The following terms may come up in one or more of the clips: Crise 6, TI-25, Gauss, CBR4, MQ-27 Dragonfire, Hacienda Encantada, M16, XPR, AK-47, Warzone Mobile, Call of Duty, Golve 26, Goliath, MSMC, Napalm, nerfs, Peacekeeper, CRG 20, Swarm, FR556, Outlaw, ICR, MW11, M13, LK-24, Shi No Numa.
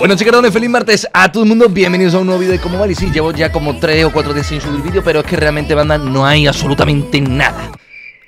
Bueno chicos, feliz martes a todo el mundo, bienvenidos a un nuevo vídeo de Cómo Vale. Sí, llevo ya como 3 o 4 días sin subir vídeo, pero es que realmente, banda, no hay absolutamente nada.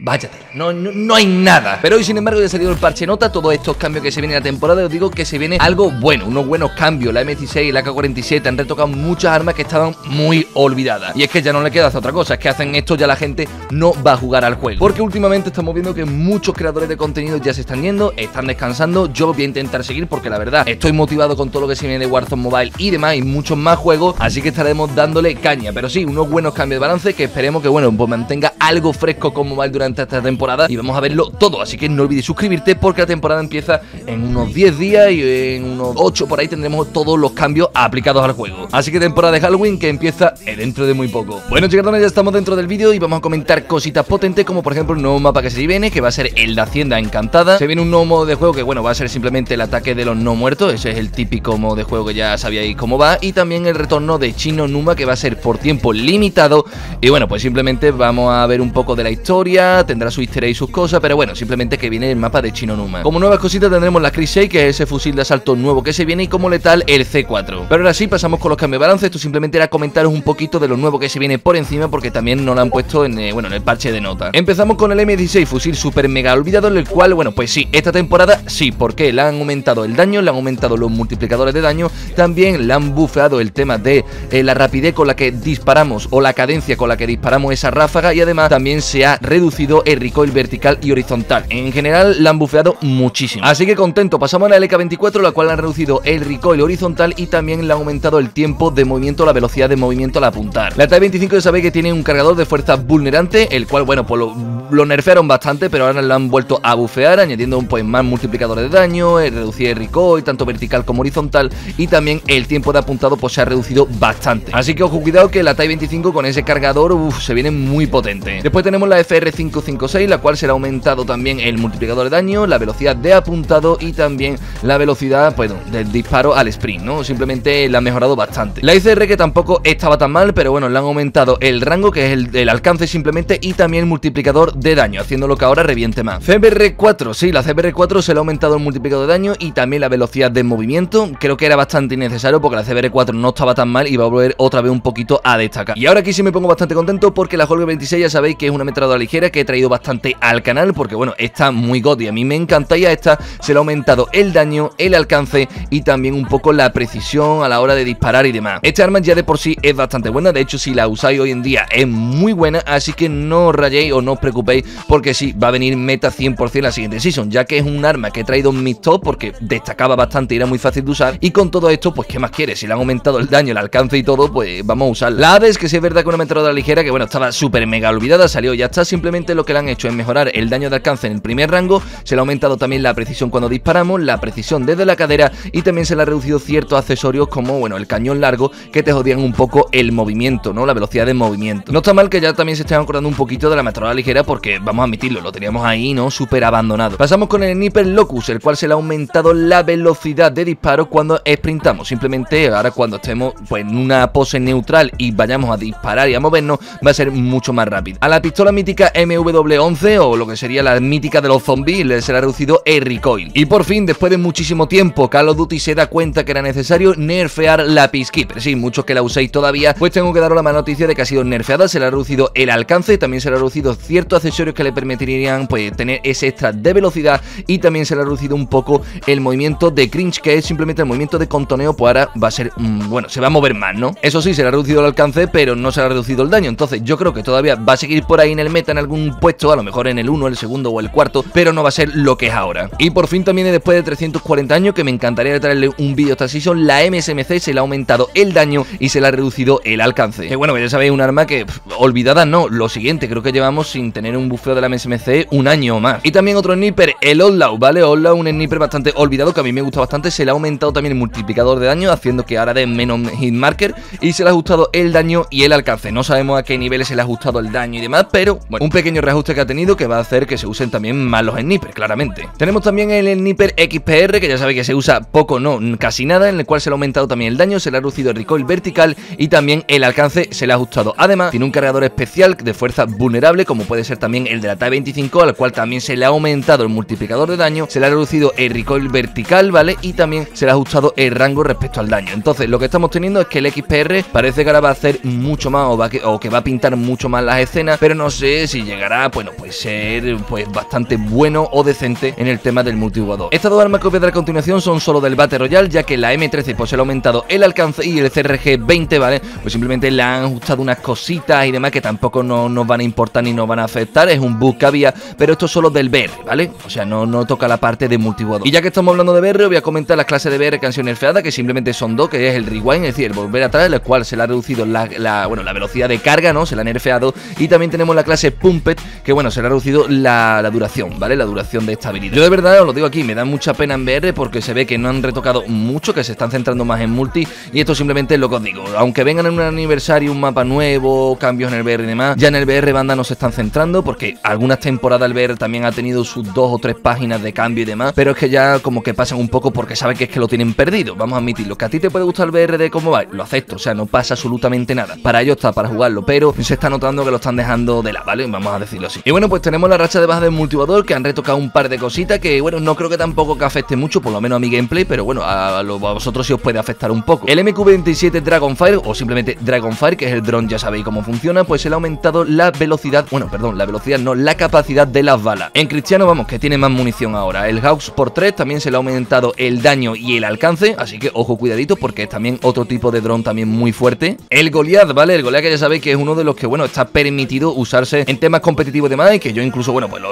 Váyate, no hay nada. Pero hoy, sin embargo, ya ha salido el parche nota. Todos estos cambios que se vienen a la temporada, os digo que se viene algo bueno, unos buenos cambios. La M16, la AK-47 han retocado muchas armas que estaban muy olvidadas. Y es que ya no le queda hacer otra cosa, es que hacen esto ya la gente no va a jugar al juego. Porque últimamente estamos viendo que muchos creadores de contenido ya se están yendo, están descansando. Yo voy a intentar seguir porque la verdad estoy motivado con todo lo que se viene de Warzone Mobile y demás, y muchos más juegos, así que estaremos dándole caña. Pero sí, unos buenos cambios de balance que esperemos que, bueno, pues mantenga algo fresco con Mobile durante esta temporada, y vamos a verlo todo. Así que no olvides suscribirte porque la temporada empieza en unos 10 días y en unos 8 por ahí tendremos todos los cambios aplicados al juego. Así que temporada de Halloween que empieza dentro de muy poco. Bueno chicos, ya estamos dentro del vídeo y vamos a comentar cositas potentes como por ejemplo un nuevo mapa que se viene, que va a ser el de Hacienda Encantada. Se viene un nuevo modo de juego que, bueno, va a ser simplemente el ataque de los no muertos. Ese es el típico modo de juego que ya sabíais cómo va. Y también el retorno de Shi No Numa, que va a ser por tiempo limitado. Y bueno, pues simplemente vamos a ver un poco de la historia, tendrá su easter egg y sus cosas, pero bueno, simplemente que viene el mapa de Shi No Numa. Como nuevas cositas tendremos la Crise 6, que es ese fusil de asalto nuevo que se viene, y como letal el C4. Pero ahora sí, pasamos con los cambios de balance. Esto simplemente era comentaros un poquito de lo nuevo que se viene por encima, porque también no lo han puesto en, bueno, en el parche de nota. Empezamos con el M16, fusil super mega olvidado, el cual, bueno, pues sí, esta temporada sí, porque le han aumentado el daño, le han aumentado los multiplicadores de daño, también le han bufeado el tema de la rapidez con la que disparamos, o la cadencia con la que disparamos esa ráfaga, y además también se ha reducido el recoil vertical y horizontal. En general la han bufeado muchísimo, así que contento. Pasamos a la LK-24, la cual han reducido el recoil horizontal y también le han aumentado el tiempo de movimiento, la velocidad de movimiento al apuntar. La TI-25 ya sabéis que tiene un cargador de fuerza vulnerante, el cual, bueno, pues lo nerfearon bastante, pero ahora lo han vuelto a bufear, añadiendo un pues más multiplicadores de daño, reducir el recoil tanto vertical como horizontal, y también el tiempo de apuntado pues se ha reducido bastante. Así que ojo, cuidado, que la TI-25 con ese cargador se viene muy potente. Después tenemos la FR556, la cual será aumentado también el multiplicador de daño, la velocidad de apuntado y también la velocidad, pues, del disparo al sprint, ¿no? Simplemente la han mejorado bastante. La ICR, que tampoco estaba tan mal, pero bueno, le han aumentado el rango, que es el alcance simplemente, y también el multiplicador de daño, haciéndolo que ahora reviente más. CBR4, sí, la CBR4 se le ha aumentado el multiplicador de daño y también la velocidad de movimiento. Creo que era bastante innecesario porque la CBR4 no estaba tan mal y va a volver otra vez un poquito a destacar. Y ahora aquí sí me pongo bastante contento porque la Golve 26 ya sabéis que es una ametralladora ligera que he traído bastante al canal porque, bueno, está muy goti, a mí me encanta, y a esta se le ha aumentado el daño, el alcance y también un poco la precisión a la hora de disparar y demás. Esta arma ya de por sí es bastante buena, de hecho si la usáis hoy en día es muy buena, así que no os rayéis o no os preocupéis porque sí, va a venir meta 100% la siguiente season, ya que es un arma que he traído en mis top porque destacaba bastante y era muy fácil de usar, y con todo esto, pues qué más quieres, si le han aumentado el daño, el alcance y todo, pues vamos a usarla. La Hades, que sí es verdad que una ametralladora ligera que, bueno, estaba súper mega olvidada, salió, ya está, simplemente lo que le han hecho es mejorar el daño de alcance en el primer rango, se le ha aumentado también la precisión cuando disparamos, la precisión desde la cadera, y también se le ha reducido ciertos accesorios como, bueno, el cañón largo, que te jodían un poco el movimiento, ¿no? La velocidad de movimiento. No está mal que ya también se estén acordando un poquito de la ametralladora ligera porque, vamos a admitirlo, lo teníamos ahí, ¿no? Súper abandonado. Pasamos con el Sniper Locus, el cual se le ha aumentado la velocidad de disparo cuando sprintamos. Simplemente ahora cuando estemos, pues, en una pose neutral y vayamos a disparar y a movernos, va a ser mucho más rápido. A la pistola mítica MW11, o lo que sería la mítica de los zombies, le será reducido el recoil. Y por fin, después de muchísimo tiempo, Call of Duty se da cuenta que era necesario nerfear la Peacekeeper. Sí, muchos que la uséis todavía, pues tengo que daros la mala noticia de que ha sido nerfeada, se le ha reducido el alcance, también se le ha reducido ciertos accesorios que le permitirían, pues, tener ese extra de velocidad, y también se le ha reducido un poco el movimiento de cringe, que es simplemente el movimiento de contoneo, pues ahora va a ser, bueno, se va a mover más, ¿no? Eso sí, se le ha reducido el alcance, pero no se le ha reducido el daño, entonces yo creo que todavía va a seguir por ahí en el meta, en algún puesto, a lo mejor en el 1, el segundo o el cuarto, pero no va a ser lo que es ahora. Y por fin también, después de 340 años, que me encantaría traerle un vídeo esta season, la MSMC se le ha aumentado el daño y se le ha reducido el alcance. Que, bueno, ya sabéis, un arma que olvidada no, lo siguiente, creo que llevamos sin tener un bufeo de la MSMC un año o más. Y también otro sniper, el Outlaw, ¿vale? Outlaw, un sniper bastante olvidado que a mí me gusta bastante, se le ha aumentado también el multiplicador de daño, haciendo que ahora dé menos hit marker, y se le ha ajustado el daño y el alcance. No sabemos a qué niveles se le ha ajustado el daño daño y demás, pero bueno, un pequeño reajuste que ha tenido que va a hacer que se usen también más los snipers, claramente. Tenemos también el sniper XPR, que ya sabéis que se usa poco, no, casi nada, en el cual se le ha aumentado también el daño, se le ha reducido el recoil vertical y también el alcance se le ha ajustado. Además, tiene un cargador especial de fuerza vulnerable, como puede ser también el de la TI-25, al cual también se le ha aumentado el multiplicador de daño, se le ha reducido el recoil vertical, ¿vale? Y también se le ha ajustado el rango respecto al daño. Entonces, lo que estamos teniendo es que el XPR parece que ahora va a hacer mucho más o que va a pintar mucho más las escenas, pero no sé si llegará, bueno, pues ser pues bastante bueno o decente en el tema del multijugador. Estas dos armas que os voy a dar a continuación son solo del Battle Royale, ya que la M13 pues se le ha aumentado el alcance y el CRG 20, ¿vale? Pues simplemente le han ajustado unas cositas y demás que tampoco nos van a importar ni nos van a afectar, es un bug que había, pero esto es solo del BR, ¿vale? O sea, no toca la parte de multijugador. Y ya que estamos hablando de BR, os voy a comentar las clases de BR que han sido nerfeadas, que simplemente son dos, que es el rewind, es decir, el volver atrás, en el cual se le ha reducido la velocidad de carga, ¿no? Se la ha nerfeado. Y también tenemos la clase Pumped, que bueno, se le ha reducido la duración, ¿vale? La duración de esta habilidad. Yo de verdad os lo digo aquí, me da mucha pena en BR porque se ve que no han retocado mucho, que se están centrando más en multi, y esto simplemente es lo que os digo. Aunque vengan en un aniversario, un mapa nuevo, cambios en el BR y demás, ya en el BR banda no se están centrando, porque algunas temporadas el BR también ha tenido sus 2 o 3 páginas de cambio y demás, pero es que ya como que pasan un poco porque saben que es que lo tienen perdido. Vamos a admitirlo, que a ti te puede gustar el BR de cómo va, lo acepto, o sea, no pasa absolutamente nada, para ello está, para jugarlo, pero se está notando que lo están dejando de lado, ¿vale? Vamos a decirlo así. Y bueno, pues tenemos la racha de baja del multijugador, que han retocado un par de cositas que, bueno, no creo que tampoco que afecte mucho, por lo menos a mi gameplay, pero bueno, a vosotros sí os puede afectar un poco. El MQ-27 Dragonfire, o simplemente Dragonfire, que es el dron, ya sabéis cómo funciona, pues se le ha aumentado la velocidad, bueno, perdón, la velocidad no, la capacidad de las balas. En Cristiano, vamos, que tiene más munición ahora. El Gauss por 3 también se le ha aumentado el daño y el alcance, así que ojo, cuidadito, porque es también otro tipo de dron también muy fuerte. El Goliath, ¿vale? El Goliath, que ya sabéis que es uno de los que, bueno, está permitido usarse en temas competitivos y demás, y que yo incluso, bueno, pues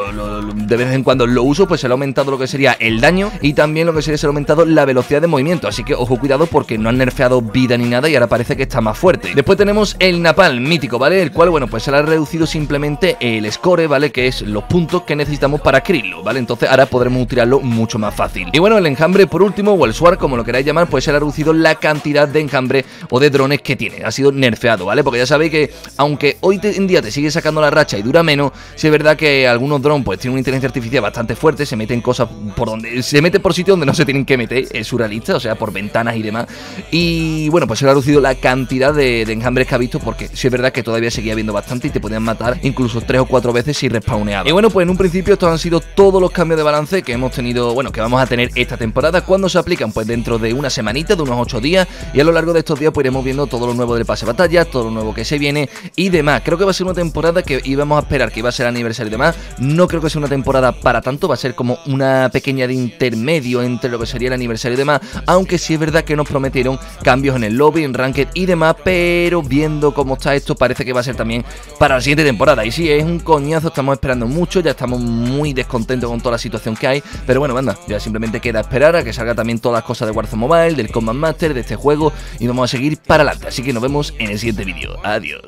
de vez en cuando lo uso, pues se le ha aumentado lo que sería el daño y también lo que sería, se le ha aumentado la velocidad de movimiento, así que ojo, cuidado, porque no han nerfeado vida ni nada y ahora parece que está más fuerte. Después tenemos el Napalm mítico, ¿vale? El cual, bueno, pues se le ha reducido simplemente el score, ¿vale? Que es los puntos que necesitamos para crirlo, ¿vale? Entonces ahora podremos tirarlo mucho más fácil. Y bueno, el enjambre por último, o el Swarm, como lo queráis llamar, pues se le ha reducido la cantidad de enjambre o de drones que tiene, ha sido nerfeado, ¿vale? Porque ya sabéis que aunque hoy en día te sigue sacando la racha y dura menos, si es verdad que algunos drones pues tienen una inteligencia artificial bastante fuerte, se meten cosas por donde, se mete por sitio donde no se tienen que meter, es surrealista, o sea, por ventanas y demás. Y bueno, pues se le ha reducido la cantidad de enjambres que ha visto, porque si es verdad que todavía seguía habiendo bastante y te podían matar incluso 3 o 4 veces si respawneaba. Y bueno, pues en un principio estos han sido todos los cambios de balance que hemos tenido, bueno, que vamos a tener esta temporada. ¿Cuándo se aplican? Pues dentro de una semanita, de unos 8 días, y a lo largo de estos días pues iremos viendo todo lo nuevo del pase de batalla, todo lo nuevo que se viene y demás. Creo que va a ser una temporada que íbamos a esperar que iba a ser aniversario y demás. No creo que sea una temporada para tanto, va a ser como una pequeña de intermedio entre lo que sería el aniversario y demás, aunque sí es verdad que nos prometieron cambios en el lobby, en ranked y demás, pero viendo cómo está esto parece que va a ser también para la siguiente temporada. Y sí, es un coñazo, estamos esperando mucho, ya estamos muy descontentos con toda la situación que hay, pero bueno, banda, ya simplemente queda esperar a que salga también todas las cosas de Warzone Mobile, del Combat Master, de este juego, y vamos a seguir para adelante. Así que nos vemos en el siguiente vídeo. Adiós.